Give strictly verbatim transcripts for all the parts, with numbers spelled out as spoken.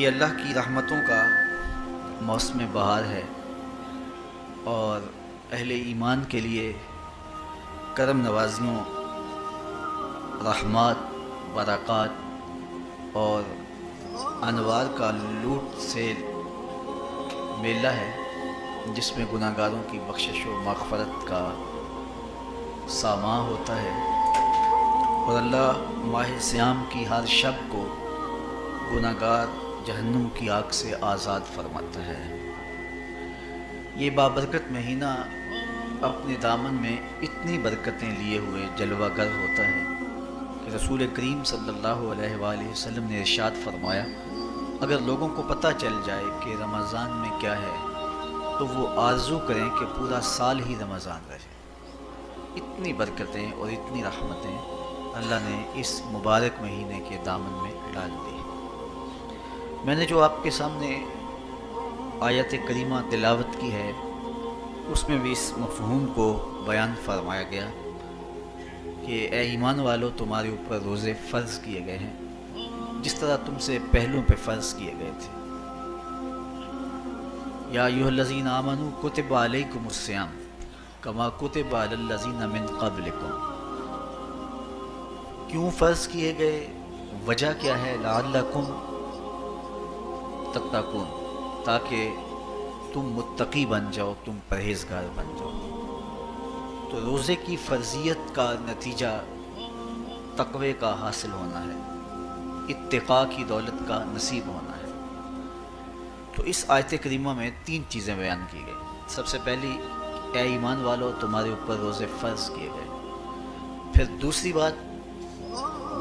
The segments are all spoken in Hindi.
ये अल्लाह की रहमतों का मौसम बहार है और अहले ईमान के लिए करम नवाजियों, रहमत, बरक़ात और अनवार का लूट से मेला है जिसमें गुनाहगारों की बख्शिश और मग़फ़रत का सामा होता है। और अल्लाह माह श्याम की हर शब को गुनाहगार जहन्नुम की आग से आज़ाद फरमाता है। ये बाबरकत महीना अपने दामन में इतनी बरकतें लिए हुए जलवागर होता है कि रसूल करीम सल्लल्लाहु अलैहि वसल्लम ने इरशाद फरमाया, अगर लोगों को पता चल जाए कि रमज़ान में क्या है तो वो आरज़ू करें कि पूरा साल ही रमज़ान रहे। इतनी बरकतें और इतनी रहमतें अल्लाह ने इस मुबारक महीने के दामन में डाल दी। मैंने जो आपके सामने आयत करीमा तिलावत की है उसमें भी इस मफ़हूम को बयान फरमाया गया कि ए ईमान वालों, तुम्हारे ऊपर रोज़े फ़र्ज़ किए गए हैं जिस तरह तुमसे पहलों पे फ़र्ज़ किए गए थे। या अय्युहल्लज़ीन आमनू कुतिब अलैकुमुस्सियाम कमा कुतिब अलल्लज़ीन मिन क़ब्लिकुम। क्यों फ़र्ज़ किए गए, वजह क्या है? लअल्लकुम तत्तकून, ताकि तुम मुत्तकी बन जाओ, तुम परहेज़गार बन जाओ। तो रोज़े की फ़र्जियत का नतीजा तक़वे का हासिल होना है, इत्तिक़ा की दौलत का नसीब होना है। तो इस आयत करीमा में तीन चीज़ें बयान की गई। सबसे पहली, ए ईमान वालों, तुम्हारे ऊपर रोज़े फ़र्ज़ किए गए। फिर दूसरी बात,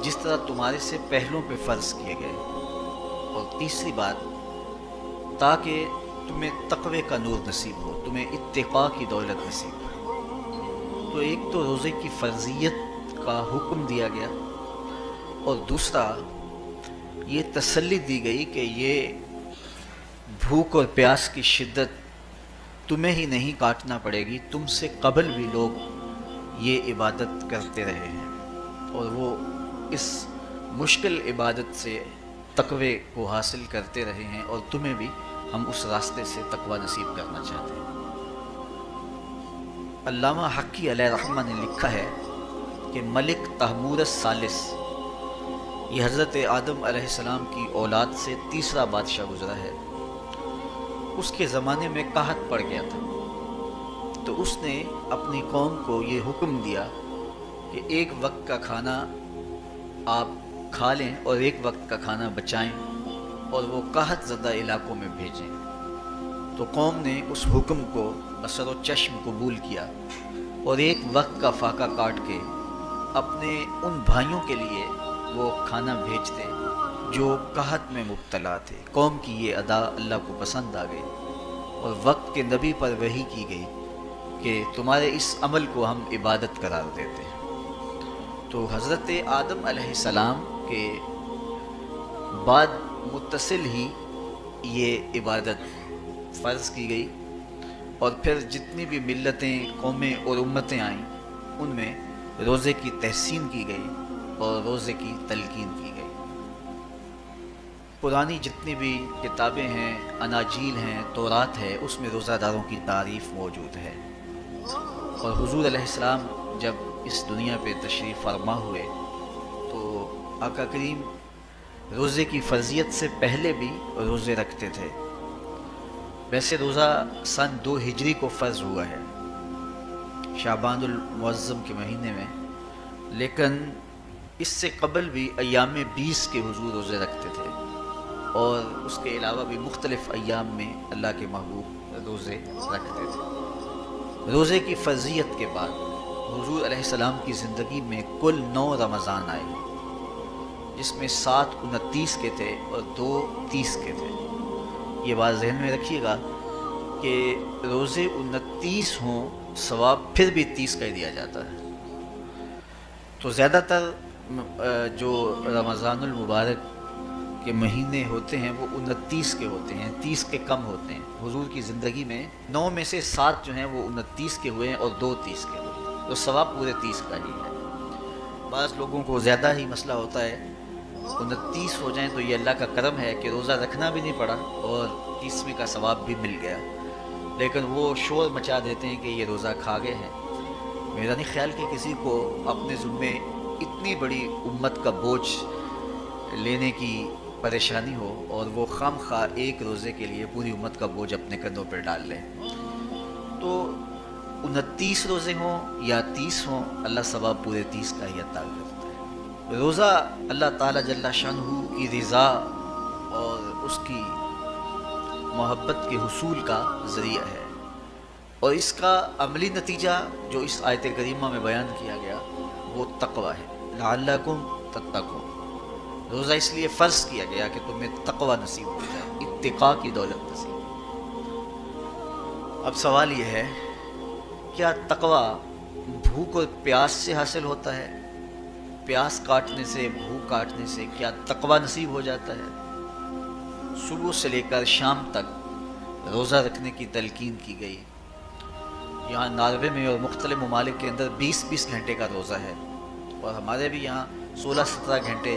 जिस तरह तुम्हारे से पहलों पे फ़र्ज़ किए गए। और तीसरी बात, ताकि तुम्हें तक़वे का नूर नसीब हो, तुम्हें इत्तिक़ा की दौलत नसीब हो। तो एक तो रोज़े की फ़र्जियत का हुक्म दिया गया और दूसरा ये तसल्ली दी गई कि ये भूख और प्यास की शिद्दत तुम्हें ही नहीं काटना पड़ेगी, तुमसे कबल भी लोग ये इबादत करते रहे हैं और वो इस मुश्किल इबादत से तक़वे को हासिल करते रहे हैं और तुम्हें भी हम उस रास्ते से तक़वा नसीब करना चाहते हैं। अल्लामा हक़ी अलैहिर्रहमा ने लिखा है कि मलिक तहमूरस सालिस, ये हज़रत आदम अलैहिस्सलाम की औलाद से तीसरा बादशाह गुजरा है, उसके ज़माने में कहत पड़ गया था। तो उसने अपनी कौम को ये हुक्म दिया कि एक वक्त का खाना आप खा लें और एक वक्त का खाना बचाएं और वो कहत ज़दा इलाक़ों में भेजें। तो कौम ने उस हुक्म को बसरो चश्म कबूल किया और एक वक्त का फाका काट के अपने उन भाइयों के लिए वो खाना भेजते जो कहत में मुब्तला थे। कौम की ये अदा अल्लाह को पसंद आ गई और वक्त के नबी पर वही की गई कि तुम्हारे इस अमल को हम इबादत करार देते हैं। तो हज़रत आदम अलैहिस्सलाम के बाद मुत्तसिल ही ये इबादत फ़र्ज़ की गई और फिर जितनी भी मिल्लतें, कौमें और उम्मतें आईं उनमें रोज़े की तहसीन की गई और रोज़े की तलकीन की गई। पुरानी जितनी भी किताबें हैं, अनाजील हैं, तौरात है, उसमें रोज़ादारों की तारीफ़ मौजूद है। और हुजूर अलैहिस्सलाम जब इस दुनिया पे तशरीफ़ फरमा हुए तो आका करीम रोज़े की फ़र्जियत से पहले भी रोज़े रखते थे। वैसे रोज़ा सन दो हिजरी को फ़र्ज़ हुआ है शाबानुल मुअज़्ज़म के महीने में, लेकिन इससे कबल भी अयाम बीस के हुजूर रोज़े रखते थे और उसके अलावा भी मुख्तलिफ़ अयाम में अल्लाह के महबूब रोज़े रखते थे। रोज़े की फ़र्जियत के बाद हुजूर अलैहिस्सलाम की ज़िंदगी में कुल नौ रमज़ान आए जिसमें सात उनतीस के थे और दो तीस के थे। ये बात जहन में रखिएगा कि रोज़े उनतीस हों सवाब फिर भी तीस का ही दिया जाता है। तो ज़्यादातर जो रमज़ानुल मुबारक के महीने होते हैं वो उनतीस के होते हैं, तीस के कम होते हैं। हुजूर की ज़िंदगी में नौ में से सात जो हैं वो उनतीस के हुए हैं और दो तीस के हुए, तो सवाब पूरे तीस का ही है। बाज़ लोगों को ज़्यादा ही मसला होता है उनतीस हो जाएं तो ये अल्लाह का करम है कि रोज़ा रखना भी नहीं पड़ा और तीसवीं का सवाब भी मिल गया। लेकिन वो शोर मचा देते हैं कि ये रोज़ा खा गए हैं। मेरा नहीं ख्याल कि किसी को अपने ज़ुम्मे इतनी बड़ी उम्मत का बोझ लेने की परेशानी हो और वो खामखा एक रोज़े के लिए पूरी उम्मत का बोझ अपने कंधों पर डाल लें। तो उनतीस रोज़े हों या तीस हों, अल्लाह सवाब पूरे तीस का ही अता करता है। रोज़ा अल्लाह ताला जल्ला शानहू की रज़ा और उसकी मोहब्बत के हुसूल का ज़रिया है और इसका अमली नतीजा जो इस आयत करीमा में बयान किया गया वो तकवा है। लअल्लकुम तत्तकून, रोज़ा इसलिए फ़र्ज़ किया गया कि तुम्हें तकवा नसीब हो जाए, इत्तिका की दौलत नसीब। अब सवाल यह है, क्या तकवा भूख और प्यास से हासिल होता है? प्यास काटने से, भूख काटने से क्या तकवा नसीब हो जाता है? सुबह से लेकर शाम तक रोज़ा रखने की तलकीन की गई। यहाँ नार्वे में और मुख्तलिफ ममालिक के अंदर बीस बीस घंटे का रोज़ा है और हमारे भी यहाँ सोलह सत्रह घंटे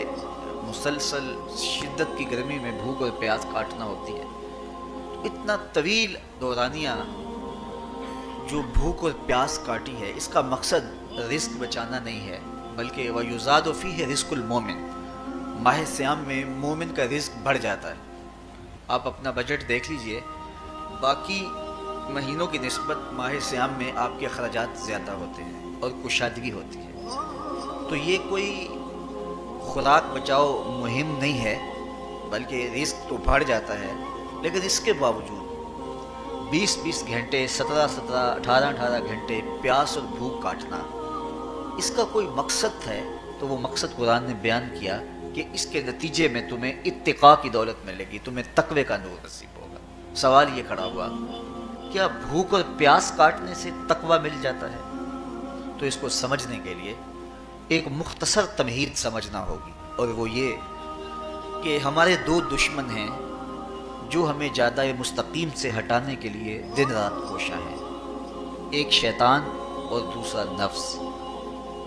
मुसलसल शिद्दत की गर्मी में भूख और प्यास काटना होती है। तो इतना तवील दौरानिया जो भूख और प्यास काटी है, इसका मकसद रिस्क बचाना नहीं है बल्कि व युज़ाद फ़ीह रिस्कुल मोमिन, माह श्याम में मोमिन का रिस्क बढ़ जाता है। आप अपना बजट देख लीजिए, बाकी महीनों की निस्बत माह श्याम में आपके अखराजात ज़्यादा होते हैं और कुशादगी होती है। तो ये कोई खुराक बचाओ मुहिम नहीं है बल्कि रिस्क तो बढ़ जाता है, लेकिन इसके बावजूद बीस बीस घंटे, सत्रह सत्रह, अठारह अठारह घंटे प्यास और भूख काटना, इसका कोई मकसद है तो वो मकसद कुरान ने बयान किया कि इसके नतीजे में तुम्हें इत्तिका की दौलत मिलेगी, तुम्हें तकवे का नूर नसीब होगा। सवाल ये खड़ा हुआ, क्या भूख और प्यास काटने से तकवा मिल जाता है? तो इसको समझने के लिए एक मुख्तसर तमहीद समझना होगी और वो ये कि हमारे दो दुश्मन हैं जो हमें ज़्यादा मुस्तकीम से हटाने के लिए दिन रात कोशा हैं, एक शैतान और दूसरा नफ्स।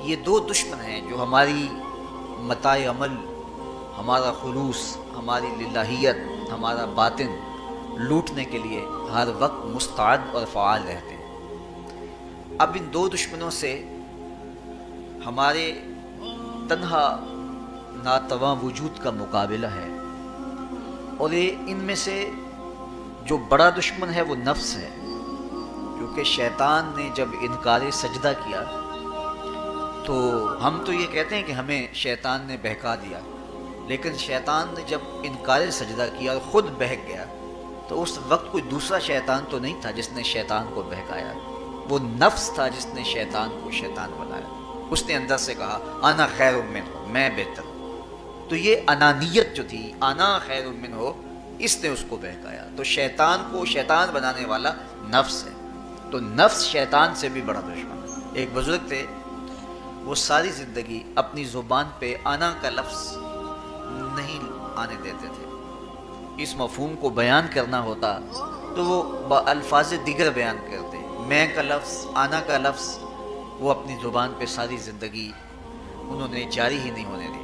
ये दो दुश्मन हैं जो हमारी मताए अमल, हमारा खुलूस, हमारी लिल्लाहियत, हमारा बातिन लूटने के लिए हर वक्त मुस्ताद और फ़ाल रहते हैं। अब इन दो दुश्मनों से हमारे तन्हा नातवा वजूद का मुकाबला है और ये इनमें से जो बड़ा दुश्मन है वो नफ्स है, क्योंकि शैतान ने जब इनकार सजदा किया तो हम तो ये कहते हैं कि हमें शैतान ने बहका दिया, लेकिन शैतान ने जब इनकार सजदा किया और ख़ुद बहक गया तो उस वक्त कोई दूसरा शैतान तो नहीं था जिसने शैतान को बहकाया, वो नफ्स था जिसने शैतान को शैतान बनाया। उसने अंदर से कहा आना खैर मिन, मैं बेहतर हूँ। तो ये अनानियत जो थी, आना खैरुम मिन हो, इसने उसको बहकाया। तो शैतान को शैतान बनाने वाला नफ्स है, तो नफ्स शैतान से भी बड़ा दुश्मन है। एक बुज़ुर्ग थे, वो सारी ज़िंदगी अपनी ज़ुबान पे आना का लफ्ज़ नहीं आने देते थे। इस मफ़हूम को बयान करना होता तो वो बअल्फाज़ दिगर बयान करते। मैं का लफ्ज़, आना का लफ्ज़, वो अपनी ज़ुबान पे सारी ज़िंदगी उन्होंने जारी ही नहीं होने दिया।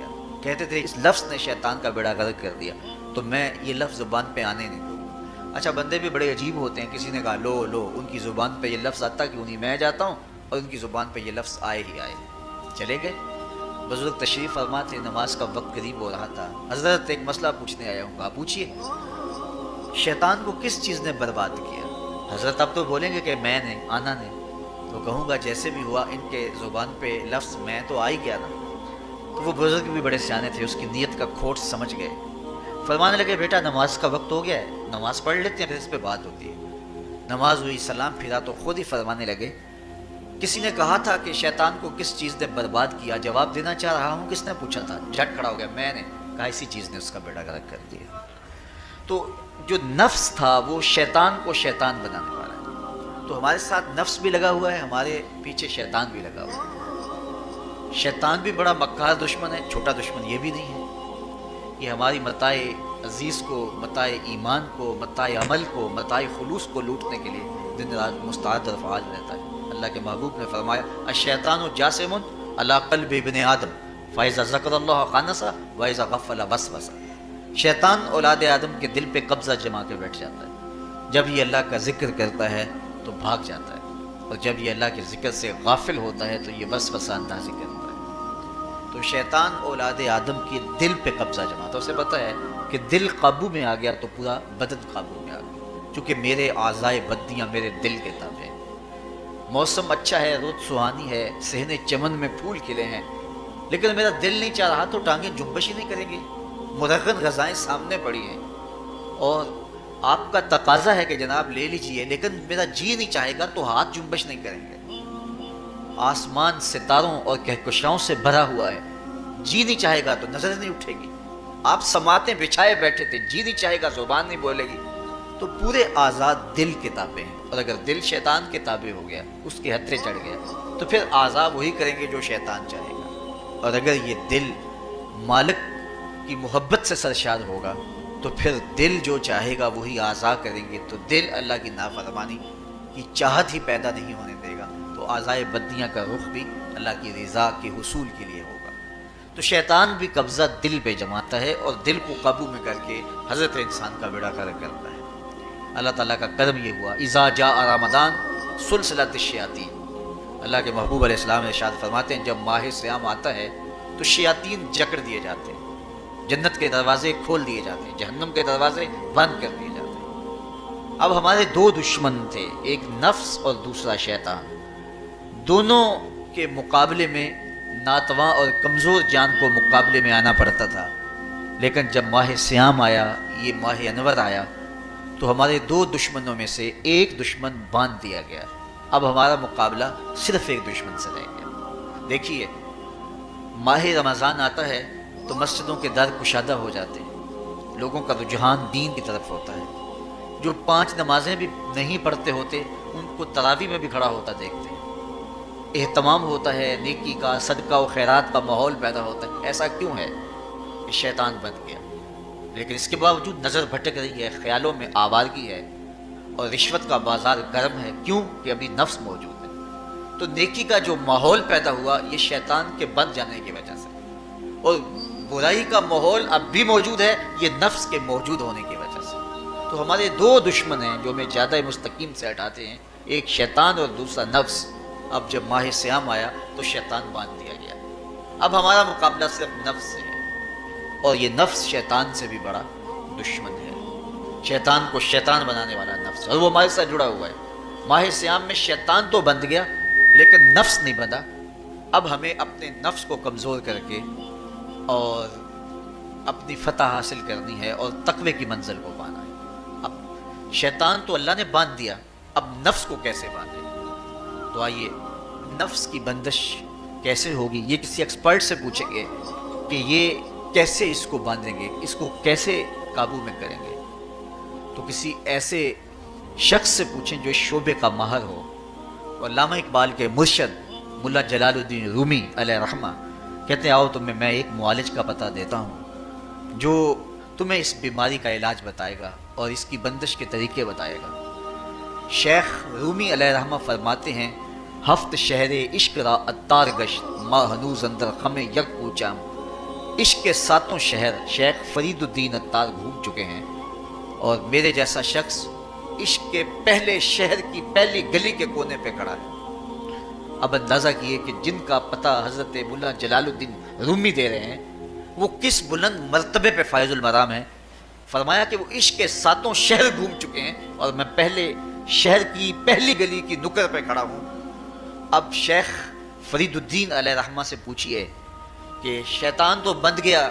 कहते थे इस लफ्ज़ ने शैतान का बेड़ा गर्क कर दिया, तो मैं ये लफ्ज़ ज़ुबान पे आने नहीं दूँगा। अच्छा, बंदे भी बड़े अजीब होते हैं, किसी ने कहा लो लो, उनकी ज़ुबान पे ये लफ्ज़ आता क्यों नहीं, मैं जाता हूँ और उनकी ज़ुबान पे ये लफ्ज़ आए ही आए। चले गए, बुज़ुर्ग तशरीफ़ फरमा थे, नमाज का वक्त करीब हो रहा था। हज़रत, एक मसला पूछने आया हूँ। कहा पूछिए। शैतान को किस चीज़ ने बर्बाद किया? हज़रत, अब तो बोलेंगे कि मैंने, आना ने। तो कहूँगा जैसे भी हुआ, इनके ज़ुबान पर लफ्ज़ मैं तो आ ही गया ना। तो वो बुज़ुर्ग भी बड़े सियाने थे, उसकी नीयत का खोट समझ गए। फरमाने लगे बेटा नमाज का वक्त हो गया है, नमाज पढ़ लेते हैं, फिर इस पर बात होती है। नमाज हुई, सलाम फिरा तो खुद ही फरमाने लगे, किसी ने कहा था कि शैतान को किस चीज़ ने बर्बाद किया, जवाब देना चाह रहा हूँ, किसने पूछा था? झट खड़ा हो गया, मैंने। कहा इसी चीज़ ने उसका बेड़ा गर्क कर दिया। तो जो नफ्स था वो शैतान को शैतान बनाने वाला है। तो हमारे साथ नफ्स भी लगा हुआ है, हमारे पीछे शैतान भी लगा हुआ है। शैतान भी बड़ा मक्कार दुश्मन है, छोटा दुश्मन ये भी नहीं है। ये हमारी मताए अज़ीज़ को, मताए ईमान को, मताए अमल को, मताए खुलूस को लूटने के लिए दिन रात मुस्ताद और फ़ाल रहता है। अल्लाह के महबूब ने फरमाया अश-शैतानु जासिमुन अला क़ल्बि इब्ने आदम, फ़ैज़ा ज़करल्लाह ख़ानसा वैज़ा गफ़ला वस्वसा। शैतान औलाद आदम के दिल पे कब्ज़ा जमा के बैठ जाता है। जब ये अल्लाह का ज़िक्र करता है तो भाग जाता है, और जब ये अल्लाह के ज़िक्र से गाफिल होता है तो ये वस्वसा अंदाज़ी करता है। तो शैतान औलाद आदम के दिल पे कब्ज़ा जमा था। उसे पता है कि दिल काबू में आ गया तो पूरा बदन काबू में आ गया, चूँकि मेरे आज़ाए बद्दियाँ मेरे दिल के ताबे हैं। मौसम अच्छा है, रोज़ सुहानी है, सहने चमन में फूल खिले हैं, लेकिन मेरा दिल नहीं चाह रहा तो टांगें जुम्बश ही नहीं करेंगी। मुरगन गज़ाएँ सामने पड़ी हैं और आपका तकाजा है कि जनाब ले लीजिए, लेकिन मेरा जी नहीं चाहेगा तो हाथ जुम्बश नहीं करेंगे। आसमान सितारों और कहकशाओं से भरा हुआ है, जी नहीं चाहेगा तो नजर नहीं उठेगी। आप समातें बिछाए बैठे थे, जी नहीं चाहेगा जुबान नहीं बोलेगी। तो पूरे आज़ाद दिल के ताबे हैं, और अगर दिल शैतान के ताबे हो गया, उसके हथरे चढ़ गया, तो फिर आज़ाद वही करेंगे जो शैतान चाहेगा। और अगर ये दिल मालिक की मोहब्बत से सरशार होगा तो फिर दिल जो चाहेगा वही आज़ाद करेंगे। तो दिल अल्लाह की नाफरमानी की चाहत ही पैदा नहीं होने देगा, तो आज़ाए बद्दियाँ का रुख भी अल्लाह की रज़ा के हुसूल के लिए होगा। तो शैतान भी कब्ज़ा दिल पे जमाता है और दिल को काबू में करके हज़रत इंसान का बेड़ा गर्क करता है। अल्लाह ताला का कर्म ये हुआ, इज़ा जा रमदान सुलसलत शयातीन। अल्लाह के महबूब अलैहिस्सलाम इरशाद फरमाते हैं, जब माह सियाम आता है तो शयातीन जकड़ दिए जाते हैं, जन्नत के दरवाजे खोल दिए जाते हैं, जहन्नम के दरवाजे बंद कर दिए जाते हैं। अब हमारे दो दुश्मन थे, एक नफ्स और दूसरा शैतान। दोनों के मुकाबले में नातवा और कमज़ोर जान को मुकाबले में आना पड़ता था। लेकिन जब माह सियाम आया, ये माह अनवर आया, तो हमारे दो दुश्मनों में से एक दुश्मन बांध दिया गया। अब हमारा मुकाबला सिर्फ एक दुश्मन से रह गया। देखिए, माह रमज़ान आता है तो मस्जिदों के दर कुशादा हो जाते हैं, लोगों का रुझान दीन की तरफ होता है। जो पांच नमाजें भी नहीं पढ़ते होते उनको तरावी में भी खड़ा होता देखते हैं। एहतमाम होता है, नेकी का, सदका व खैरात का माहौल पैदा होता है। ऐसा क्यों है? शैतान बन गया। लेकिन इसके बावजूद नज़र भटक रही है, ख्यालों में आवारगी है और रिश्वत का बाजार गर्म है। क्यों? कि अभी नफ्स मौजूद है। तो नेकी का जो माहौल पैदा हुआ ये शैतान के बन जाने की वजह से, और बुराई का माहौल अब भी मौजूद है, ये नफ्स के मौजूद होने की वजह से। तो हमारे दो दुश्मन हैं जो हमें ज़्यादा मुस्तकीम से हटाते हैं, एक शैतान और दूसरा नफ्स। अब जब माह सियाम आया तो शैतान बांध दिया गया। अब हमारा मुकाबला सिर्फ नफ्स से है, और ये नफ्स शैतान से भी बड़ा दुश्मन है। शैतान को शैतान बनाने वाला नफ्स, और वो हमारे साथ जुड़ा हुआ है। माह सियाम में शैतान तो बंध गया लेकिन नफ्स नहीं बंधा। अब हमें अपने नफ्स को कमज़ोर करके और अपनी फतह हासिल करनी है और तकवे की मंजिल को पाना है। अब शैतान तो अल्लाह ने बांध दिया, अब नफ्स को कैसे बांधे? तो आइए, नफ्स की बंदिश कैसे होगी ये किसी एक्सपर्ट से पूछेंगे कि ये कैसे इसको बांधेंगे, इसको कैसे काबू में करेंगे। तो किसी ऐसे शख्स से पूछें जो इस शोबे का माहर हो। और अल्लामा इकबाल के मुर्शद मुल्ला जलालुद्दीन रूमी अलैहिर्रहमा कहते हैं, आओ तुम्हें मैं एक मुआलिज का पता देता हूँ जो तुम्हें इस बीमारी का इलाज बताएगा और इसकी बंदिश के तरीके बताएगा। शेख रूमी अलैहिर्रहमा फरमाते हैं, हफ्त शहर इश्क रा अत्तार गश्त मा हनूज अंदर खमे यक पूछाम। इश्क के सातों शहर शेख फरीदुद्दीन अत्तार घूम चुके हैं, और मेरे जैसा शख्स इश्क के पहले शहर की पहली गली के कोने पे खड़ा है। अब अंदाज़ा किए कि जिनका पता हज़रत मुल्ला जलालुद्दीन रूमी दे रहे हैं वो किस बुलंद मरतबे पे फायजुल मराम है। फरमाया कि वो इश्क के सातों शहर घूम चुके हैं और मैं पहले शहर की पहली गली की नुक्कड़ पर खड़ा हूँ। अब शेख फरीदुद्दीन अलैहिर्रहमा से पूछिए कि शैतान तो बंध गया,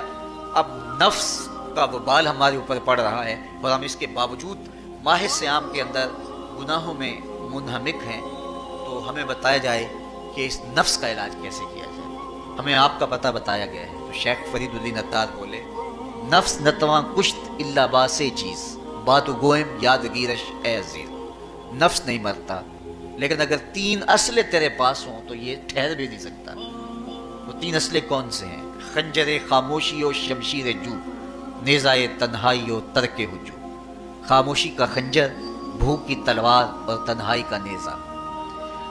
अब नफ्स का वबाल हमारे ऊपर पड़ रहा है, और हम इसके बावजूद माह सियाम के अंदर गुनाहों में मुनहमिक हैं। तो हमें बताया जाए कि इस नफ्स का इलाज कैसे किया जाए, हमें आपका पता बताया गया है। तो शेख फरीदुद्दीन अत्तार बोले, नफ्स नतवा कुश्त इल्ला बासे चीज़ बात गोयम यादगीरश ए अज़ीर। नफ्स नहीं मरता, लेकिन अगर तीन असले तेरे पास हों तो ये ठहर भी नहीं सकता। तीन असले कौन से हैं? खंजर खामोशी और शमशीर जू नेज़ाए तन्हाई और तर्क हुजू। खामोशी का खंजर, भूख की तलवार और तन्हाई का नेज़ा।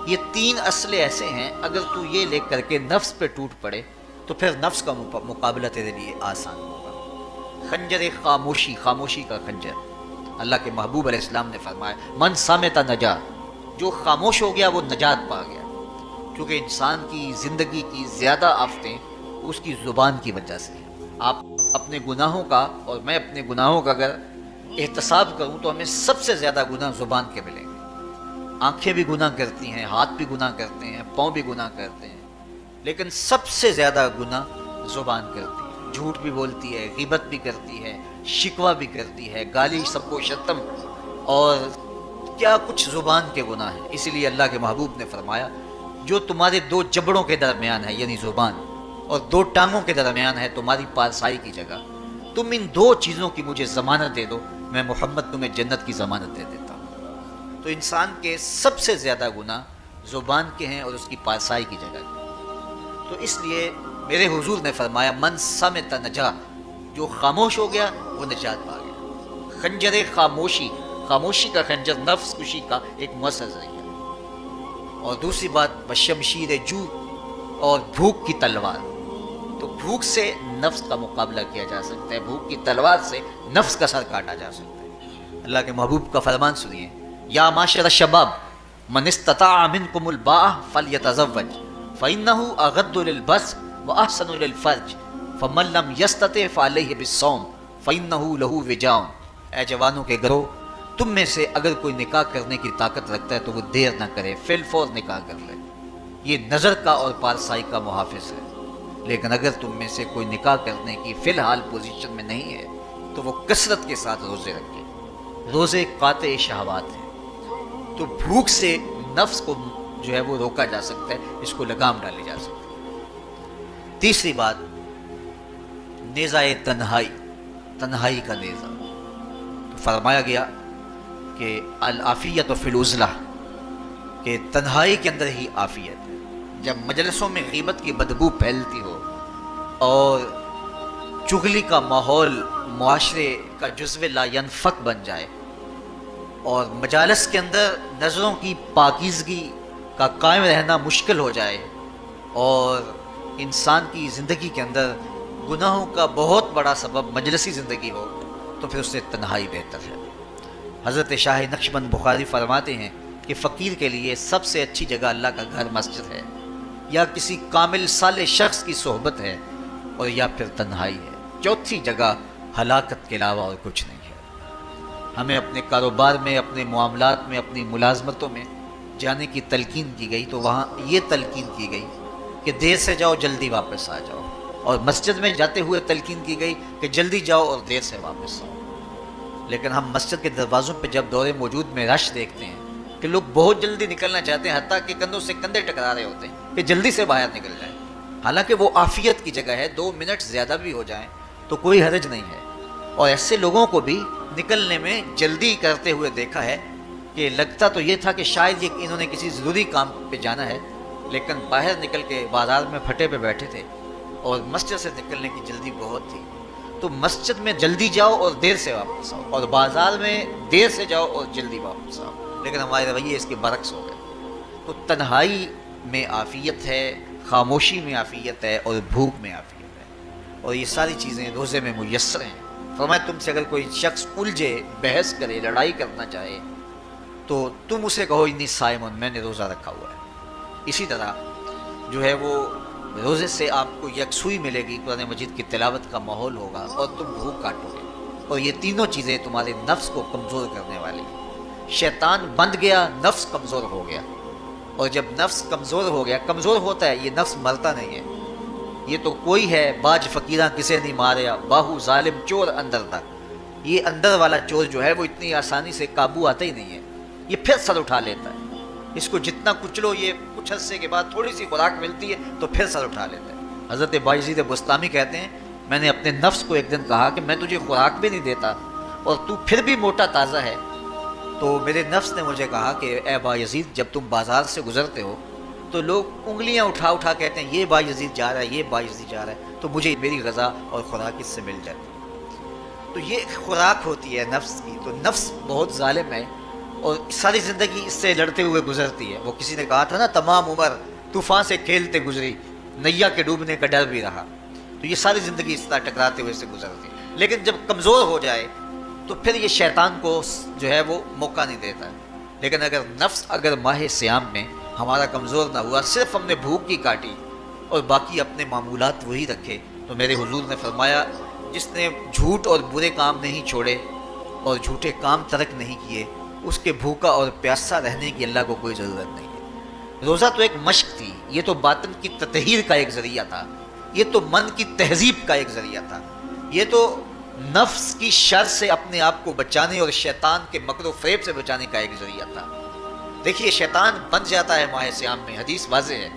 ये तीन असले ऐसे हैं, अगर तू ये लेकर के नफ्स पे टूट पड़े तो फिर नफ्स का मुकाबला तेरे लिए आसान होगा। खंजर खामोशी, खामोशी का खंजर। अल्लाह के महबूब अलैहिस्सलाम ने फरमाया मन सामता नजात, जो खामोश हो गया वो नजात पा गया। क्योंकि इंसान की ज़िंदगी की ज़्यादा आफतें उसकी ज़ुबान की वजह से हैं। आप अपने गुनाहों का और मैं अपने गुनाहों का अगर एहतसाब करूँ तो हमें सबसे ज़्यादा गुनाह ज़ुबान के मिलेंगे। आंखें भी गुनाह करती हैं, हाथ भी गुनाह करते हैं, पाँव भी गुनाह करते हैं, लेकिन सबसे ज़्यादा गुनाह ज़ुबान करती है। झूठ भी बोलती है, गिबत भी करती है, शिकवा भी करती है, गाली, सबको शतम और क्या कुछ ज़ुबान के गुनाह हैं। इसलिए अल्लाह के महबूब ने फरमाया जो तुम्हारे दो जबड़ों के दरमियान है यानी ज़ुबान और दो टांगों के दरमियान है तुम्हारी पारसाई की जगह, तुम इन दो चीज़ों की मुझे ज़मानत दे दो, मैं मोहम्मद तुम्हें जन्नत की ज़मानत दे देता हूँ। तो इंसान के सबसे ज़्यादा गुनाह ज़ुबान के हैं और उसकी पारसाई की जगह के। तो इसलिए मेरे हुजूर ने फरमाया मन समता नजात, जो खामोश हो गया वो नजात पा गया। खंजर खामोशी, खामोशी का खंजर नफ्स कुशी का एक मौसर जरिया। और दूसरी बात बशमशीर जू, और भूख की तलवार। तो भूख से नफ्स का मुकाबला किया जा सकता है, भूख की तलवार से नफ्स का सर काटा जा सकता है। अल्लाह के महबूब का फरमान सुनिए या माशर शबाब मन इस्तताअ मिनकुमुल बाअह फल्यतज़व्वज फ़इन्नहु अग़द्दु लिल्बसर व अहसनु लिल्फ़र्ज फ़मन लम यस्तति' फ़अलैहि बिस्सौम फ़इन्नहु लहु विजाउन। ऐ जवानों के घरों, तुम में से अगर कोई निकाह करने की ताकत रखता है तो वो देर ना करे, फिलफौर निकाह कर ले। ये नज़र का और पारसाई का मुहाफ़िज़ है। लेकिन अगर तुम में से कोई निकाह करने की फ़िलहाल पोजीशन में नहीं है तो वो कसरत के साथ रोज़े रखे। रोज़े काते शहवात हैं। तो भूख से नफ्स को जो है वो रोका जा सकता है, इसको लगाम डाली जा सकती है। तीसरी बात नेज़ाए तन्हाई, तन्हाई का नेज़ा। तो फरमाया गया कि अल आफ़ियत फ़िल उज़ला, के तन्हाई के अंदर ही आफ़ियत है। जब मजलसों में ग़ीबत की बदबू फैलती हो और चुगली का माहौल मुआशरे का जुज़्व ला यनफ़क बन जाए और मजालस के अंदर नज़रों की पाकीज़गी का कायम रहना मुश्किल हो जाए और इंसान की ज़िंदगी के अंदर गुनाहों का बहुत बड़ा सबब मजलसी ज़िंदगी हो तो फिर उससे तन्हाई बेहतर है। हज़रत शाह नक्शबंद बुखारी फरमाते हैं कि फ़कीर के लिए सबसे अच्छी जगह अल्लाह का घर मस्जिद है, या किसी कामिल साले शख्स की सोहबत है, और या फिर तन्हाई है। चौथी जगह हलाकत के अलावा और कुछ नहीं है। हमें अपने कारोबार में, अपने मामलात में, अपनी मुलाजमतों में जाने की तलकीन की गई तो वहाँ ये तलकीन की गई कि देर से जाओ जल्दी वापस आ जाओ, और मस्जिद में जाते हुए तलकीन की गई कि जल्दी जाओ और देर से वापस आओ। लेकिन हम मस्जिद के दरवाज़ों पर जब दौरे मौजूद में रश देखते हैं कि लोग बहुत जल्दी निकलना चाहते हैं, हत्ता कि कंधों से कंधे टकरा रहे होते हैं कि जल्दी से बाहर निकल जाए। हालांकि वो आफ़ियत की जगह है, दो मिनट ज़्यादा भी हो जाए तो कोई हरज नहीं है। और ऐसे लोगों को भी निकलने में जल्दी करते हुए देखा है कि लगता तो ये था कि शायद ये इन्होंने किसी ज़रूरी काम पे जाना है, लेकिन बाहर निकल के बाजार में फटे पे बैठे थे और मस्जिद से निकलने की जल्दी बहुत थी। तो मस्जिद में जल्दी जाओ और देर से वापस आओ, और बाज़ार में देर से जाओ और जल्दी वापस आओ, लेकिन हमारे रवैये इसके बरक्स हो गए। तो तन्हाई में आफ़ियत है, खामोशी में आफ़ियत है, और भूख में आफ़ियत है, और ये सारी चीज़ें रोज़े में मुयस्सर हैं। फरमाया तुमसे अगर कोई शख्स उलझे, बहस करे, लड़ाई करना चाहे तो तुम उसे कहो इन्नी साइमन, मैंने रोज़ा रखा हुआ है। इसी तरह जो है वो रोज़े से आपको यकसुई मिलेगी, कुरान मजीद की तिलावत का माहौल होगा और तुम भूख काटोगे, और ये तीनों चीज़ें तुम्हारे नफ्स को कमज़ोर करने वाली हैं। शैतान बंध गया, नफ्स कमज़ोर हो गया, और जब नफ्स कमज़ोर हो गया, कमज़ोर होता है, ये नफ्स मरता नहीं है। ये तो कोई है बाज फ़कीरा किसे नहीं मारा, बाहू ज़ालिम चोर अंदर तक। ये अंदर वाला चोर जो है वो इतनी आसानी से काबू आता ही नहीं है, ये फिर सर उठा लेता है। इसको जितना कुचलो, ये कुछ हिस्से के बाद थोड़ी सी खुराक मिलती है तो फिर सर उठा लेता है। हज़रत बायज़ीद बुस्तामी कहते हैं मैंने अपने नफ्स को एक दिन कहा कि मैं तुझे खुराक भी नहीं देता और तू फिर भी मोटा ताज़ा है। तो मेरे नफ्स ने मुझे कहा कि ए बायज़ीद, जब तुम बाज़ार से गुजरते हो तो लोग उंगलियाँ उठा उठा कहते हैं ये बायज़ीद जा रहा है, ये बायज़ीद जा रहा है, तो मुझे मेरी गज़ा और खुराक इससे मिल जाती है। तो ये खुराक होती है नफ्स की। तो नफ्स बहुत ज़ालिम है और सारी ज़िंदगी इससे लड़ते हुए गुजरती है। वो किसी ने कहा था ना, तमाम उम्र तूफ़ान से खेलते गुजरी, नैया के डूबने का डर भी रहा। तो ये सारी ज़िंदगी इस तरह टकराते हुए से गुजरती। लेकिन जब कमज़ोर हो जाए तो फिर ये शैतान को जो है वो मौका नहीं देता है। लेकिन अगर नफ्स अगर माह सियाम में हमारा कमज़ोर ना हुआ, सिर्फ हमने भूख की काटी और बाकी अपने मामूलात वही रखे, तो मेरे हुजूर ने फरमाया जिसने झूठ और बुरे काम नहीं छोड़े और झूठे काम तरक नहीं किए, उसके भूखा और प्यासा रहने की अल्लाह को कोई ज़रूरत नहीं है। रोज़ा तो एक मश्क थी, ये तो बातन की ततहीर का एक ज़रिया था, ये तो मन की तहजीब का एक ज़रिया था, ये तो नफ्स की शर से अपने आप को बचाने और शैतान के मकर व फरेब से बचाने का एक ज़रिया था। देखिए शैतान बन जाता है माह सियाम में, हदीस वाज़े है,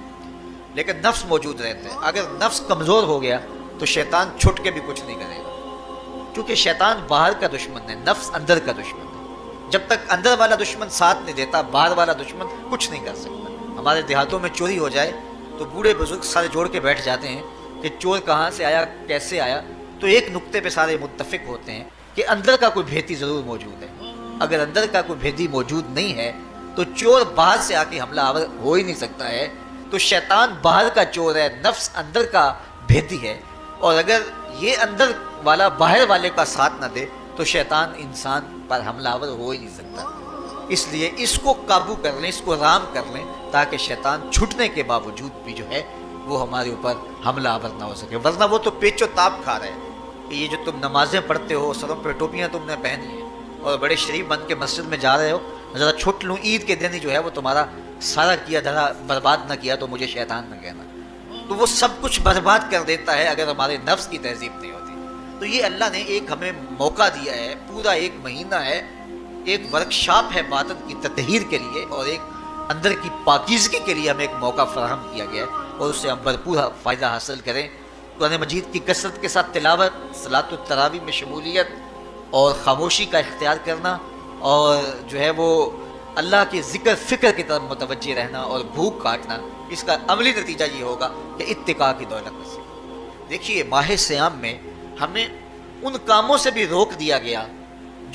लेकिन नफ्स मौजूद रहते हैं। अगर नफ्स कमज़ोर हो गया तो शैतान छुट के भी कुछ नहीं करेगा, क्योंकि शैतान बाहर का दुश्मन है, नफ्स अंदर का दुश्मन है। जब तक अंदर वाला दुश्मन साथ नहीं देता, बाहर वाला दुश्मन कुछ नहीं कर सकता। हमारे देहातों में चोरी हो जाए तो बूढ़े बुजुर्ग सारे जोड़ के बैठ जाते हैं कि चोर कहाँ से आया, कैसे आया, तो एक नुक्ते पे सारे मुत्तफिक होते हैं कि अंदर का कोई भेदी ज़रूर मौजूद है। अगर अंदर का कोई भेदी मौजूद नहीं है तो चोर बाहर से आके हमला आवर हो ही नहीं सकता है। तो शैतान बाहर का चोर है, नफ्स अंदर का भेदी है, और अगर ये अंदर वाला बाहर वाले का साथ ना दे तो शैतान इंसान पर हमलावर हो ही नहीं सकता। इसलिए इसको काबू कर लें, इसको राम कर लें, ताकि शैतान छूटने के बावजूद भी जो है वो हमारे ऊपर हमलावर ना हो सके। वरना वो तो पेचो ताप खा रहे हैं कि ये जो तुम नमाजें पढ़ते हो, सरों पे टोपियाँ तुमने पहनी हैं और बड़े शरीफ बन के मस्जिद में जा रहे हो, ज़रा छुट लूँ ईद के दिन ही जो है वो तुम्हारा सारा किया धरा बर्बाद ना किया तो मुझे शैतान ना कहना। तो वो सब कुछ बर्बाद कर देता है अगर हमारे नफ्स की तहजीब नहीं होती। तो ये अल्लाह ने एक हमें मौका दिया है, पूरा एक महीना है, एक वर्कशॉप है बातन की ततहीर के लिए और एक अंदर की पाकीज़गी के लिए हमें एक मौका फराहम किया गया है, और उससे हम भरपूर फ़ायदा हासिल करें। कुरान मजीद की कसरत के साथ तिलावत, सलात तरावी में शमूलियत और ख़ामोशी का इख्तियार करना, और जो है वो अल्लाह के ज़िक्र फ़िक्र की तरफ मुतवज्जे रहना और भूख काटना। इसका अमली नतीजा ये होगा कि इत्तिका की दौलत नसीब। देखिए माह सियाम में हमें उन कामों से भी रोक दिया गया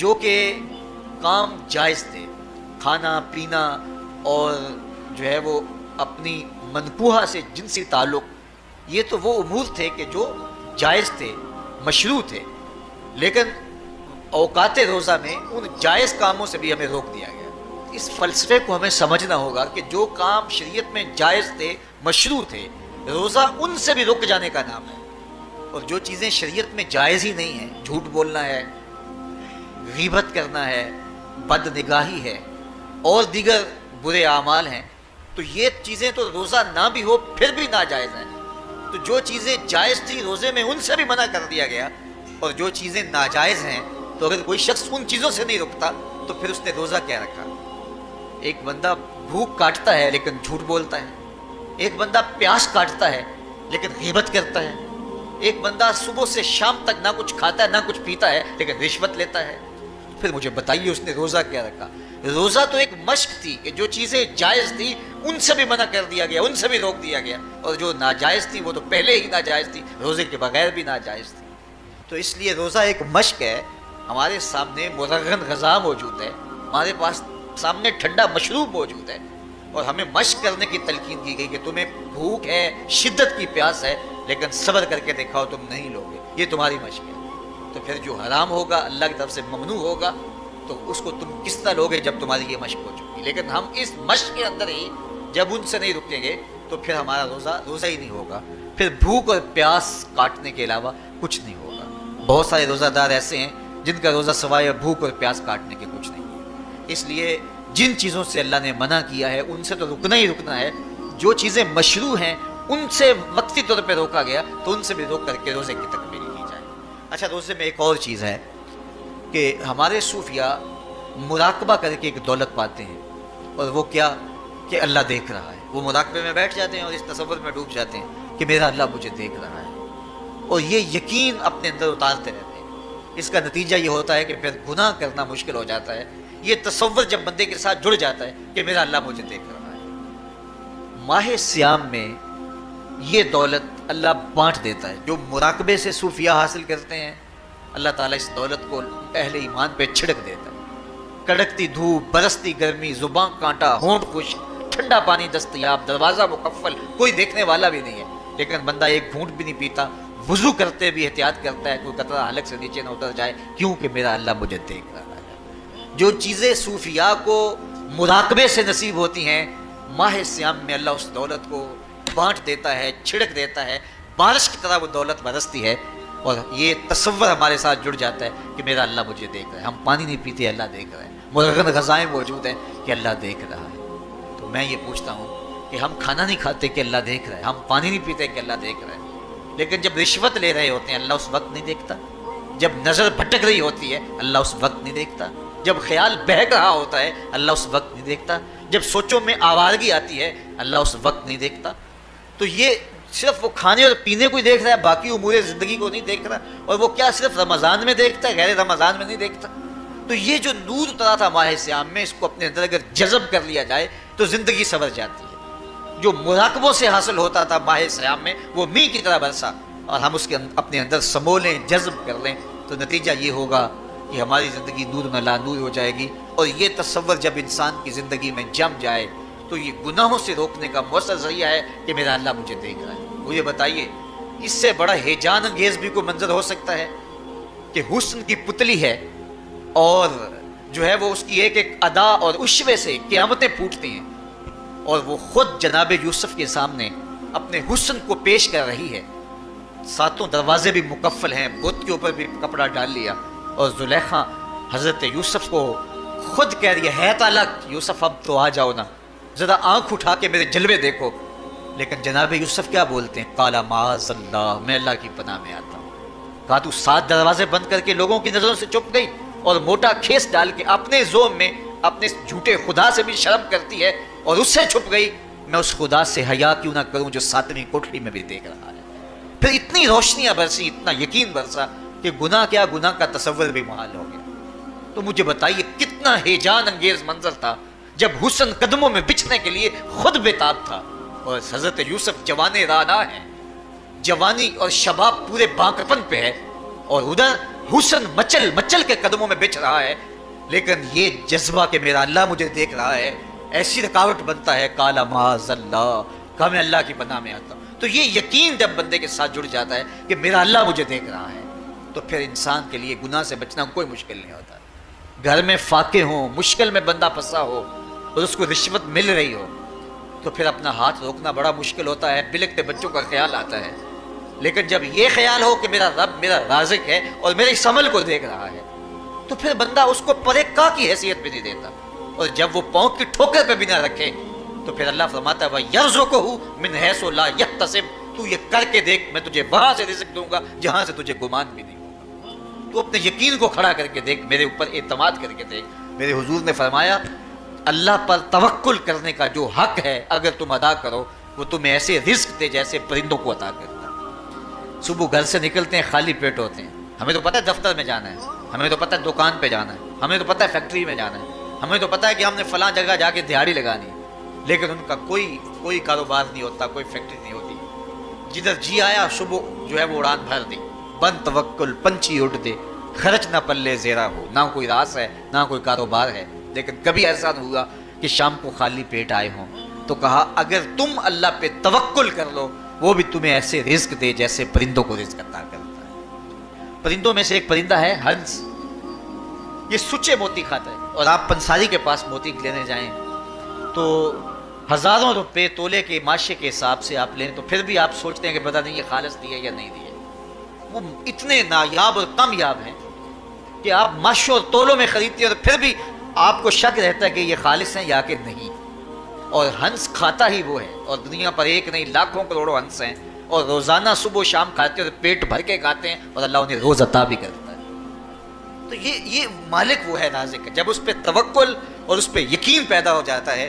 जो कि काम जायज़ थे, खाना पीना और जो है वो अपनी मनकूहा से जिनसी ताल्लुक़, ये तो वो उमूर थे कि जो जायज़ थे, मशरू थे। लेकिन औकात रोज़ा में उन जायज़ कामों से भी हमें रोक दिया गया। इस फ़लसफ़े को हमें समझना होगा कि जो काम शरीयत में जायज़ थे, मशरू थे, रोज़ा उनसे भी रुक जाने का नाम है। और जो चीज़ें शरीयत में जायज़ ही नहीं हैं, झूठ बोलना है, गीबत करना है, बदनिगाही है और दीगर बुरे आमाल हैं, तो ये चीज़ें तो रोज़ा ना भी हो फिर भी नाजायज़ हैं। तो जो चीज़ें जायज़ थी रोज़े में उनसे भी मना कर दिया गया, और जो चीज़ें नाजायज़ हैं तो अगर कोई शख्स उन चीज़ों से नहीं रुकता तो फिर उसने रोज़ा क्या रखा। एक बंदा भूख काटता है लेकिन झूठ बोलता है, एक बंदा प्यास काटता है लेकिन गीबत करता है, एक बंदा सुबह से शाम तक ना कुछ खाता है ना कुछ पीता है लेकिन रिश्वत लेता है, फिर मुझे बताइए उसने रोज़ा क्या रखा। रोज़ा तो एक मश्क थी कि जो चीज़ें जायज़ थी उनसे भी मना कर दिया गया, उनसे भी रोक दिया गया, और जो नाजायज़ थी वो तो पहले ही नाजायज़ थी, रोज़े के बगैर भी नाजायज़ थी। तो इसलिए रोज़ा एक मश्क है। हमारे सामने मुरगन ग़ज़ा मौजूद है, हमारे पास सामने ठंडा मशरूब मौजूद है, और हमें मश्क करने की तलकीन की गई कि तुम्हें भूख है, शिद्दत की प्यास है, लेकिन सब्र करके दिखाओ, तुम नहीं लोगे, ये तुम्हारी मश्क है। तो फिर जो हराम होगा, अल्लाह की तरफ से ममनू होगा, तो उसको तुम किस तरह लोगे जब तुम्हारी ये मश्क हो चुकी। लेकिन हम इस मश्क के अंदर ही जब उनसे नहीं रुकेंगे तो फिर हमारा रोज़ा रोज़ा ही नहीं होगा, फिर भूख और प्यास काटने के अलावा कुछ नहीं होगा। बहुत सारे रोज़ादार ऐसे हैं जिनका रोज़ा सवाए भूख और प्यास काटने के कुछ नहीं है। इसलिए जिन चीज़ों से अल्लाह ने मना किया है उनसे तो रुकना ही रुकना है। जो चीज़ें मशरू हैं उनसे वक्ती तौर पे रोका गया तो उनसे भी रोक करके रोज़े की तकमील की जाए। अच्छा, रोज़े में एक और चीज़ है कि हमारे सूफिया मुराकबा करके एक दौलत पाते हैं, और वो क्या कि अल्लाह देख रहा है। वो मुराकबे में बैठ जाते हैं और इस तसव्वुर में डूब जाते हैं कि मेरा अल्लाह मुझे देख रहा है, और ये यकीन अपने अंदर उतारते रहते हैं। इसका नतीजा ये होता है कि फिर गुनाह करना मुश्किल हो जाता है। ये तसव्वुर जब बंदे के साथ जुड़ जाता है कि मेरा अल्लाह मुझे देख रहा है, माह सियाम में ये दौलत अल्लाह बांट देता है। जो मुराकबे से सूफिया हासिल करते हैं, अल्लाह ताला इस दौलत को अहले ईमान पे छिड़क देता है। कड़कती धूप, बरसती गर्मी, जुबान कांटा, होंठ खुश, ठंडा पानी दस्तयाब, दरवाज़ा मुकफ़ल, कोई देखने वाला भी नहीं है, लेकिन बंदा एक घूंट भी नहीं पीता, वजू करते भी एहतियात करता है कोई कतरा हलक से नीचे ना उतर जाए, क्योंकि मेरा अल्लाह मुझे देख रहा है। जो चीज़ें सूफिया को मुराकबे से नसीब होती हैं, माह श्याम में अल्लाह उस दौलत को बांट देता है, छिड़क देता है, बारिश की तरह वो दौलत बरसती है। और ये तस्वर हमारे साथ जुड़ जाता है कि मेरा अल्लाह मुझे देख रहा है। हम पानी नहीं पीते, अल्लाह देख रहा है। मुर्गन ग़ज़ाएँ मौजूद हैं कि अल्लाह देख रहा है। तो मैं ये पूछता हूँ कि हम खाना नहीं खाते कि अल्लाह देख रहा है, हम पानी नहीं पीते कि अल्लाह देख रहा है, लेकिन जब रिश्वत ले रहे होते हैं अल्लाह उस वक्त नहीं देखता, जब नज़र भटक रही होती है अल्लाह उस वक्त नहीं देखता, जब ख्याल बहक रहा होता है अल्लाह उस वक्त नहीं देखता, जब सोचों में आवारगी आती है अल्लाह उस वक्त नहीं देखता। तो ये सिर्फ वो खाने और पीने को ही देख रहा है, बाकी उमूर ज़िंदगी को नहीं देख रहा। और वो क्या सिर्फ रमज़ान में देखता है, गैर रमज़ान में नहीं देखता। तो ये जो नूर उतरा था माह श्याम में, इसको अपने अंदर अगर जज़ब कर लिया जाए तो ज़िंदगी संवर जाती है। जो मुराकबों से हासिल होता था माह श्याम में, वो मी की तरह बरसा, और हम उसके अपने अंदर समो लें, जज़ब कर लें, तो नतीजा ये होगा कि हमारी ज़िंदगी नूर में लानूर हो जाएगी। और ये तस्वर जब इंसान की ज़िंदगी में जम जाए तो ये गुनाहों से रोकने का मौसर ज़रिया है कि मेरा अल्लाह मुझे देख रहा है। मुझे बताइए, इससे बड़ा हेजान अंगेज भी कोई मंजर हो सकता है कि हुस्न की पुतली है और जो है वो उसकी एक एक अदा और उश्वे से क़यामतें फूटती हैं, और वो ख़ुद जनाब यूसुफ के सामने अपने हुस्न को पेश कर रही है। सातों दरवाजे भी मुकफ़ल हैं, बुत के ऊपर भी कपड़ा डाल लिया, और जुलेखा हज़रत यूसुफ को खुद कह रही है, है तालक यूसुफ अब तो आ जाओ ना, ज़रा आँख उठा के मेरे जलवे देखो। लेकिन जनाब यूसुफ क्या बोलते हैं, काला माज़ल्लाह, मैं अल्लाह की पनाह में आता हूँ। कहा तू सात दरवाजे बंद करके लोगों की नज़रों से चुप गई और मोटा खेस डाल के अपने जोम में अपने झूठे खुदा से भी शर्म करती है और उससे छुप गई। मैं उस खुदा से हया क्यों ना करूँ जो सातवीं कोठरी में भी देख रहा है। फिर इतनी रोशनियाँ बरसी, इतना यकीन बरसा कि गुनाह क्या गुनाह का तस्वर भी महाल हो गया। तो मुझे बताइए कितना हेजान अंगेज मंजर था जब हुस्न कदमों में बिछने के लिए खुद बेताब था। और हजरत यूसुफ जवाने राना है, जवानी और शबाब पूरे बांकपन पे है, और उधर हुस्न मचल मचल के कदमों में बिछ रहा है, लेकिन ये जज्बा कि मेरा अल्लाह मुझे देख रहा है ऐसी रुकावट बनता है, काला माज़ल्लाह, कहा मैं अल्लाह की पनाह में आता हूँ। तो ये यकीन जब बंदे के साथ जुड़ जाता है कि मेरा अल्लाह मुझे देख रहा है, तो फिर इंसान के लिए गुनाह से बचना कोई मुश्किल नहीं होता। घर में फाके हों, मुश्किल में बंदा फंसा हो और उसको रिश्वत मिल रही हो, तो फिर अपना हाथ रोकना बड़ा मुश्किल होता है, बिलखते बच्चों का ख्याल आता है। लेकिन जब ये ख्याल हो कि मेरा रब मेरा राज़िक है और मेरे इस अमल को देख रहा है, तो फिर बंदा उसको परे का की हैसियत भी नहीं देता। और जब वो पाँव की ठोकर पर भी ना रखे तो फिर अल्लाह फरमाता है, वह यर्ज़ुक़हू मिन हैसु ला यहतसिब, तू ये करके देख, मैं तुझे वहाँ से रिज़्क़ दूंगा जहाँ से तुझे गुमान भी नहीं। तो अपने यकीन को खड़ा करके देख, मेरे ऊपर एतमाद करके देख। मेरे हुजूर ने फरमाया, अल्लाह पर तवक्कुल करने का जो हक है अगर तुम अदा करो, वो तुम्हें ऐसे रिस्क दे जैसे परिंदों को अदा करता। सुबह घर से निकलते हैं, खाली पेट होते हैं, हमें तो पता है दफ्तर में जाना है, हमें तो पता है दुकान पे जाना है, हमें तो पता है फैक्ट्री में जाना है, हमें तो पता है कि हमने फलां जगह जाके दिहाड़ी लगानी है, लेकिन उनका कोई कोई कारोबार नहीं होता, कोई फैक्ट्री नहीं होती। जिधर जी आया सुबह जो है वो उड़ान भर दी, बन तवक्कुल पंछी उड़ दे, खर्च ना पल्ले ज़ेरा हो, ना कोई रास है ना कोई कारोबार है। लेकिन कभी ऐसा नहीं हुआ कि शाम को खाली पेट आए हों। तो कहा, अगर तुम अल्लाह पे तवक्कुल कर लो, वो भी तुम्हें ऐसे रिस्क दे जैसे परिंदों को रिस्क अता करता है। परिंदों में से एक परिंदा है हंस, ये सुचे मोती खाता है। और आप पंसारी के पास मोती लेने जाएँ तो हज़ारों रुपये तोले के माशे के हिसाब से आप लें, तो फिर भी आप सोचते हैं कि पता नहीं ये खालस दिए या नहीं दिए। वो इतने नायाब और कमयाब हैं कि आप माशों और तोलों में ख़रीदते हैं और फिर भी आपको शक रहता है कि ये खालिस हैं या कि नहीं। और हंस खाता ही वो है, और दुनिया पर एक नहीं लाखों करोड़ों हंस हैं, और रोज़ाना सुबह शाम खाते हैं और पेट भर के खाते हैं, और अल्लाह उन्हें रोज़ अता भी करता है। तो ये ये मालिक वो है नाज़िक। जब उस पर तवक्कुल और उस पर यकीन पैदा हो जाता है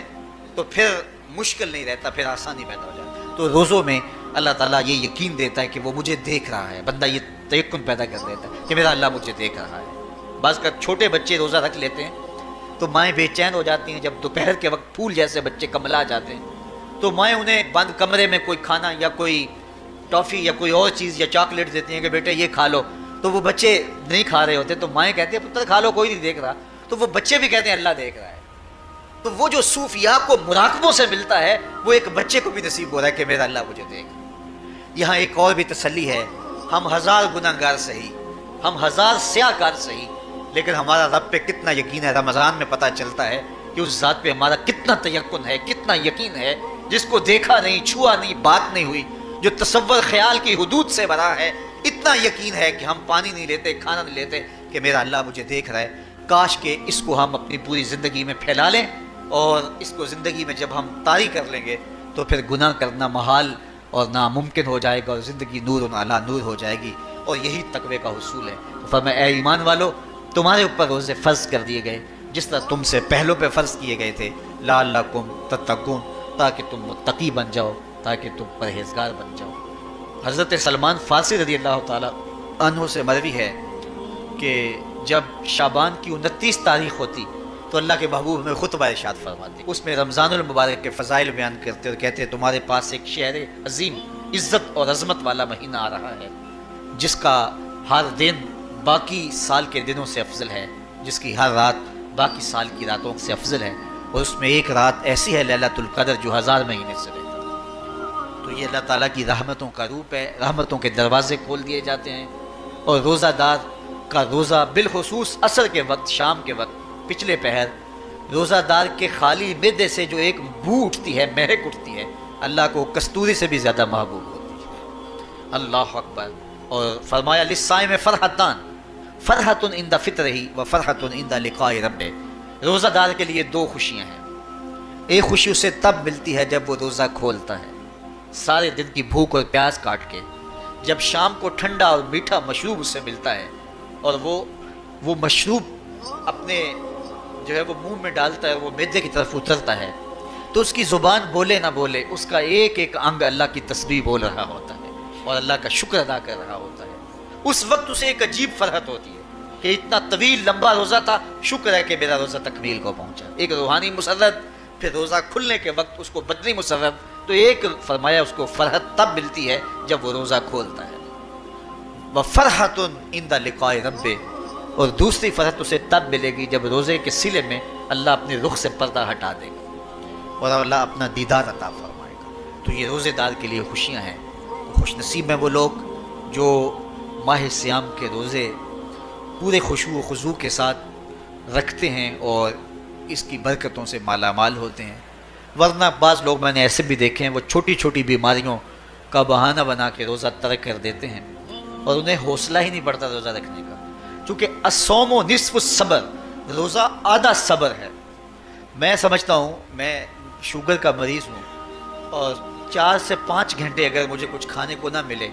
तो फिर मुश्किल नहीं रहता, फिर आसानी पैदा हो जाती है। तो रोज़ों में अल्लाह ताला ये यकीन देता है कि वो मुझे देख रहा है। बंदा ये तयक्कुन पैदा कर देता है कि मेरा अल्लाह मुझे देख रहा है। बस कर छोटे बच्चे रोज़ा रख लेते हैं तो माएँ बेचैन हो जाती हैं। जब दोपहर के वक्त फूल जैसे बच्चे कमला जाते हैं तो माएँ उन्हें बंद कमरे में कोई खाना या कोई टॉफ़ी या कोई और चीज़ या चॉकलेट देती हैं कि बेटे ये खा लो। तो वो बच्चे नहीं खा रहे होते, तो माएँ कहती हैं पुत्र खा लो, कोई नहीं देख रहा। तो वो बच्चे भी कहते हैं अल्लाह देख रहा है। तो वो जो सूफिया को मुराकबों से मिलता है वो एक बच्चे को भी नसीब हो रहा है कि मेरा अल्लाह मुझे देख। यहाँ एक और भी तसल्ली है, हम हज़ार गुनाहगार सही, हम हज़ार स्याहकार सही, लेकिन हमारा रब पे कितना यकीन है। रमज़ान में पता चलता है कि उस ज़ात पे हमारा कितना तयक्कुन है, कितना यकीन है, जिसको देखा नहीं, छुआ नहीं, बात नहीं हुई, जो तसव्वुर ख्याल की हदूद से बड़ा है। इतना यकीन है कि हम पानी नहीं लेते, खाना नहीं लेते, कि मेरा अल्लाह मुझे देख रहा है। काश के इसको हम अपनी पूरी ज़िंदगी में फैला लें, और इसको ज़िंदगी में जब हम तारी कर लेंगे तो फिर गुनाह करना महाल और नामुमकिन हो जाएगा, और ज़िंदगी नूर और आला नूर हो जाएगी। और यही तकवे का हुसूल है। तो फरमाया, ऐ ईमान वालो, तुम्हारे ऊपर रोज़े फ़र्ज़ कर दिए गए जिस तरह तुमसे पहलों पे फ़र्ज़ किए गए थे, लअल्लकुम तत्तकून, ताकि तुम मुत्तकी बन जाओ, ताकि तुम परहेजगार बन जाओ। हज़रत सलमान फ़ारसी रज़ी अल्लाह ताला अन्हु से मरवी है कि जब शाबान की उनतीस तारीख होती तो अल्लाह के महबूब हमें खुतबा इरशाद फरमाते, उसमें रमज़ानुल मुबारक के फ़ज़ाइल बयान करते और कहते हैं, तुम्हारे पास एक शहर अजीम, इज़्ज़त और अज़मत वाला महीना आ रहा है, जिसका हर दिन बाकी साल के दिनों से अफजल है, जिसकी हर रात बाकी साल की रातों से अफजल है, और उसमें एक रात ऐसी है लैलतुल क़द्र, जो हज़ार महीने से रहती है। तो ये अल्लाह ताला की रहमतों का रूप है। रहमतों के दरवाज़े खोल दिए जाते हैं, और रोज़ादार का रोज़ा बिलखुसूस असर के वक्त, शाम के वक्त, पिछले पहर, रोज़ादार के खाली मिर्दे से जो एक बू उठती है, महक उठती है, अल्लाह को कस्तूरी से भी ज़्यादा महबूब होती है। अल्लाह अकबर। और फरमाया, लिस्साइम फ़रहतान, फ़रहतुन इंदा फ़ित्रही व फ़रहतुन इंदा लिक़ाए रब्बे, रोज़ादार के लिए दो खुशियाँ हैं। एक खुशी उसे तब मिलती है जब वो रोज़ा खोलता है, सारे दिन की भूख और प्यास काट के, जब शाम को ठंडा और मीठा मशरूब उसे मिलता है, और वो वो मशरूब अपने जो है वो मुंह में डालता है, वो मैदे की तरफ उतरता है, तो उसकी ज़ुबान बोले ना बोले, उसका एक एक अंग अल्लाह की तस्बीह बोल रहा होता है और अल्लाह का शुक्र अदा कर रहा होता है। उस वक्त उसे एक अजीब फरहत होती है कि इतना तवील लंबा रोज़ा था, शुक्र है कि मेरा रोज़ा तकमील को पहुँचा। एक रूहानी मुसरत, फिर रोज़ा खुलने के वक्त उसको बदनी मुसरत। तो एक फरमाया, उसको फरहत तब मिलती है जब वो रोज़ा खोलता है, व फ़रहतुन इंदा लिक़ाए रब्बे, और दूसरी फरहत उसे तब मिलेगी जब रोज़े के सिले में अल्लाह अपने रुख से पर्दा हटा देगा और अल्लाह अपना दीदार अता फरमाएगा। तो ये रोज़ेदार के लिए खुशियाँ हैं। खुशनसीब हैं वो लोग जो माह सियाम के रोज़े पूरे खुशू खुजू के साथ रखते हैं और इसकी बरकतों से मालामाल होते हैं। वरना बाज़ लोग मैंने ऐसे भी देखे हैं, वो छोटी छोटी बीमारियों का बहाना बना के रोज़ा तर्क कर देते हैं, और उन्हें हौसला ही नहीं बढ़ता रोज़ा रखने का, क्योंकि असोमो निसफ़ु सब्र, रोज़ा आधा सब्र है। मैं समझता हूँ, मैं शुगर का मरीज़ हूँ, और चार से पाँच घंटे अगर मुझे कुछ खाने को ना मिले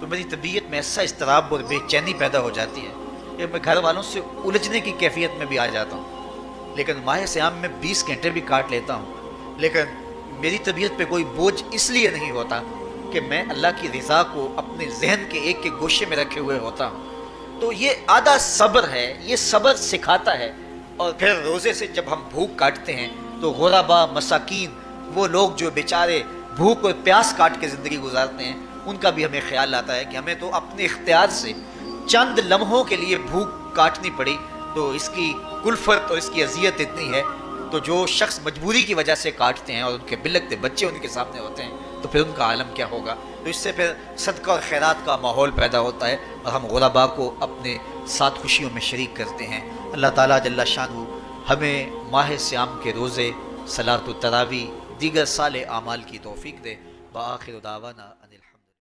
तो मेरी तबीयत में ऐसा इस्तराब और बेचैनी पैदा हो जाती है कि मैं घर वालों से उलझने की कैफियत में भी आ जाता हूँ। लेकिन माह सियाम में बीस घंटे भी काट लेता हूँ, लेकिन मेरी तबीयत पे कोई बोझ इसलिए नहीं होता कि मैं अल्लाह की रज़ा को अपने जहन के एक के गोशे में रखे हुए होता हूँ। तो ये आधा सब्र है, ये सब्र सिखाता है। और फिर रोज़े से जब हम भूख काटते हैं तो गुराबा, मसाकीन, वो लोग जो बेचारे भूख और प्यास काट के ज़िंदगी गुजारते हैं, उनका भी हमें ख्याल आता है कि हमें तो अपने इख्तियार से चंद लम्हों के लिए भूख काटनी पड़ी, तो इसकी कुल्फत और इसकी अजियत इतनी है। तो जो शख्स मजबूरी की वजह से काटते हैं और उनके बिलकते बच्चे उनके सामने होते हैं, तो फिर उनका आलम क्या होगा। तो इससे फिर सदका और खैरात का माहौल पैदा होता है, और हम गुराबा को अपने साथ खुशियों में शरीक करते हैं। अल्लाह ताला जल्ला शानहू हमें माह सियाम के रोज़े, सलात तरावी, दीगर साल आमाल की तौफीक दे। बाआखिर दावाना।